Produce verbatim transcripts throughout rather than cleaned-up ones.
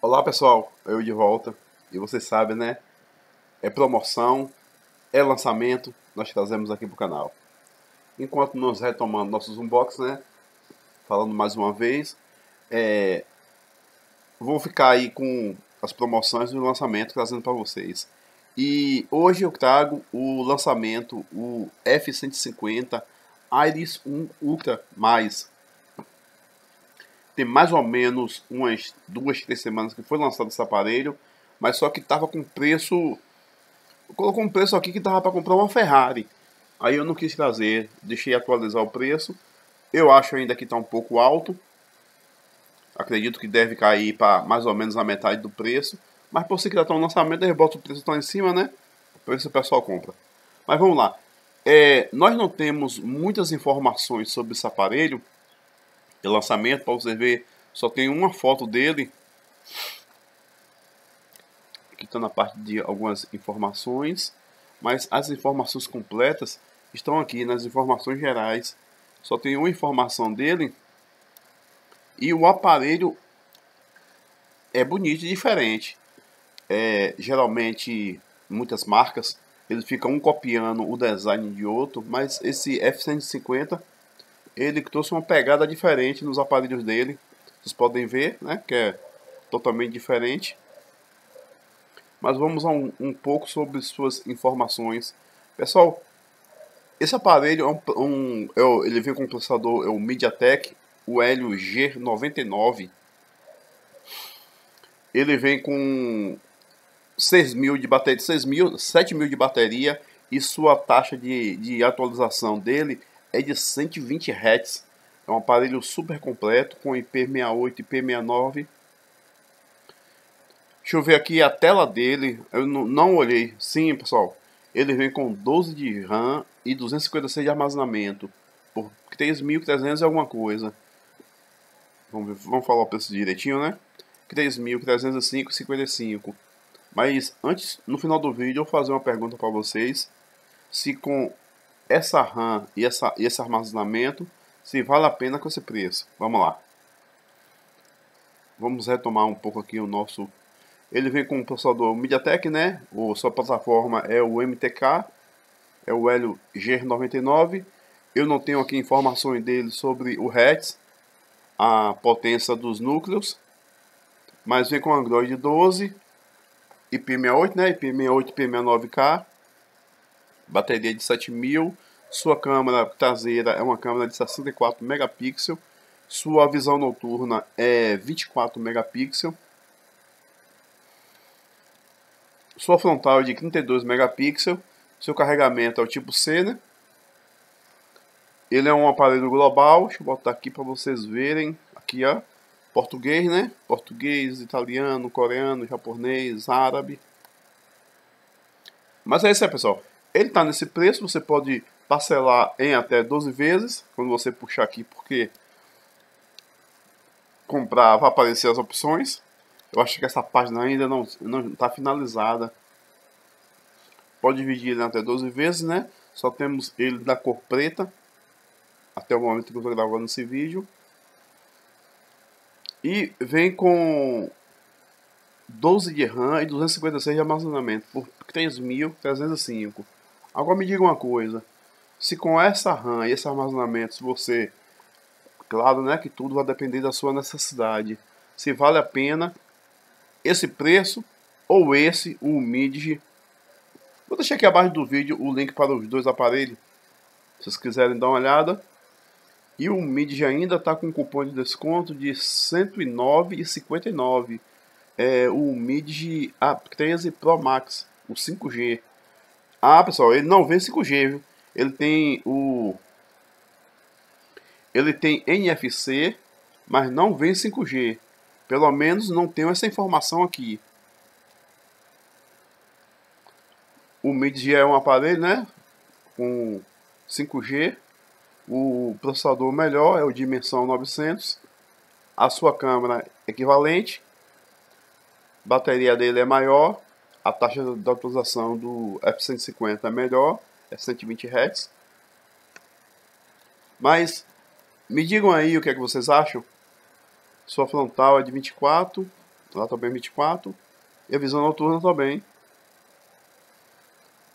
Olá pessoal, eu de volta, e você sabe, né, é promoção, é lançamento, nós trazemos aqui para o canal. Enquanto nós retomamos nossos unboxings, né, falando mais uma vez, é, vou ficar aí com as promoções do lançamento trazendo para vocês. E hoje eu trago o lançamento, o F cento e cinquenta Air um Ultra+. Tem mais ou menos umas duas, três semanas que foi lançado esse aparelho, mas só que tava com preço, colocou um preço aqui que tava para comprar uma Ferrari. Aí eu não quis trazer, deixei atualizar o preço. Eu acho ainda que tá um pouco alto. Acredito que deve cair para mais ou menos a metade do preço, mas por se que já tá um lançamento, eles botam o preço tá em cima, né? Por isso o pessoal compra. Mas vamos lá. É, nós não temos muitas informações sobre esse aparelho. De lançamento, para você ver, só tem uma foto dele que está na parte de algumas informações, mas as informações completas estão aqui nas informações gerais. Só tem uma informação dele e o aparelho é bonito e diferente. É, geralmente muitas marcas eles ficam um copiando o design de outro, mas esse F cento e cinquenta ele trouxe uma pegada diferente nos aparelhos dele. Vocês podem ver, né? Que é totalmente diferente. Mas vamos a um, um pouco sobre suas informações. Pessoal, esse aparelho é um, um, é, ele vem com um processador, é o MediaTek, o Helio G noventa e nove. Ele vem com seis mil de bateria, seis mil, sete mil de bateria. E sua taxa de, de atualização dele é de cento e vinte hertz. É um aparelho super completo com I P sessenta e oito e I P sessenta e nove. Deixa eu ver aqui a tela dele. Eu não, não olhei. Sim, pessoal, ele vem com doze de RAM e duzentos e cinquenta e seis de armazenamento por três mil e trezentos e alguma coisa. Vamos, ver, vamos falar o preço direitinho, né? três mil trezentos e cinco reais e cinquenta e cinco centavos. Mas antes, no final do vídeo, eu vou fazer uma pergunta para vocês: se com essa RAM e essa, esse armazenamento, se vale a pena com esse preço. Vamos lá. Vamos retomar um pouco aqui o nosso... Ele vem com um processador MediaTek, né? O, sua plataforma é o M T K. É o Helio G noventa e nove. Eu não tenho aqui informações dele sobre o hertz, a potência dos núcleos. Mas vem com Android doze. I P sessenta e oito, né? I P sessenta e oito, I P sessenta e nove K. Bateria de sete mil, sua câmera traseira é uma câmera de sessenta e quatro megapixels, sua visão noturna é vinte e quatro megapixels, sua frontal é de trinta e dois megapixels, seu carregamento é o tipo C, né? Ele é um aparelho global, deixa eu botar aqui para vocês verem, aqui ó, português, né? Português, italiano, coreano, japonês, árabe. Mas é isso aí, pessoal. Ele está nesse preço, você pode parcelar em até doze vezes, quando você puxar aqui, porque comprar vai aparecer as opções. Eu acho que essa página ainda não está finalizada. Pode dividir ele até doze vezes, né? Só temos ele da cor preta, até o momento que eu estou gravando esse vídeo. E vem com doze de RAM e duzentos e cinquenta e seis de armazenamento, por três mil trezentos e cinco. Agora me diga uma coisa, se com essa RAM e esse armazenamento, se você, claro, né, que tudo vai depender da sua necessidade, se vale a pena esse preço ou esse, o Umidigi. Vou deixar aqui abaixo do vídeo o link para os dois aparelhos, se vocês quiserem dar uma olhada. E o Umidigi ainda está com um cupom de desconto de cento e nove reais e cinquenta e nove centavos, é o Umidigi A treze Pro Max, o cinco G. Ah, pessoal, ele não vem cinco G, viu? Ele tem o... Ele tem N F C, mas não vem cinco G. Pelo menos não tenho essa informação aqui. O Umidigi é um aparelho, né? Com cinco G. O processador melhor é o Dimensity novecentos. A sua câmera é equivalente. A bateria dele é maior. A taxa da atualização do F cento e cinquenta é melhor, é cento e vinte hertz. Mas me digam aí o que é que vocês acham. Sua frontal é de vinte e quatro, lá também vinte e quatro, e a visão noturna também.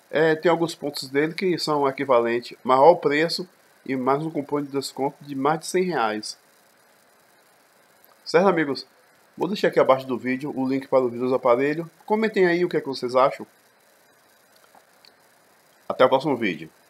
É, tem alguns pontos dele que são equivalentes maior preço e mais um cupom de desconto de mais de cem reais. Certo, amigos? Vou deixar aqui abaixo do vídeo o link para o vídeo do aparelho. Comentem aí o que, é que vocês acham. Até o próximo vídeo.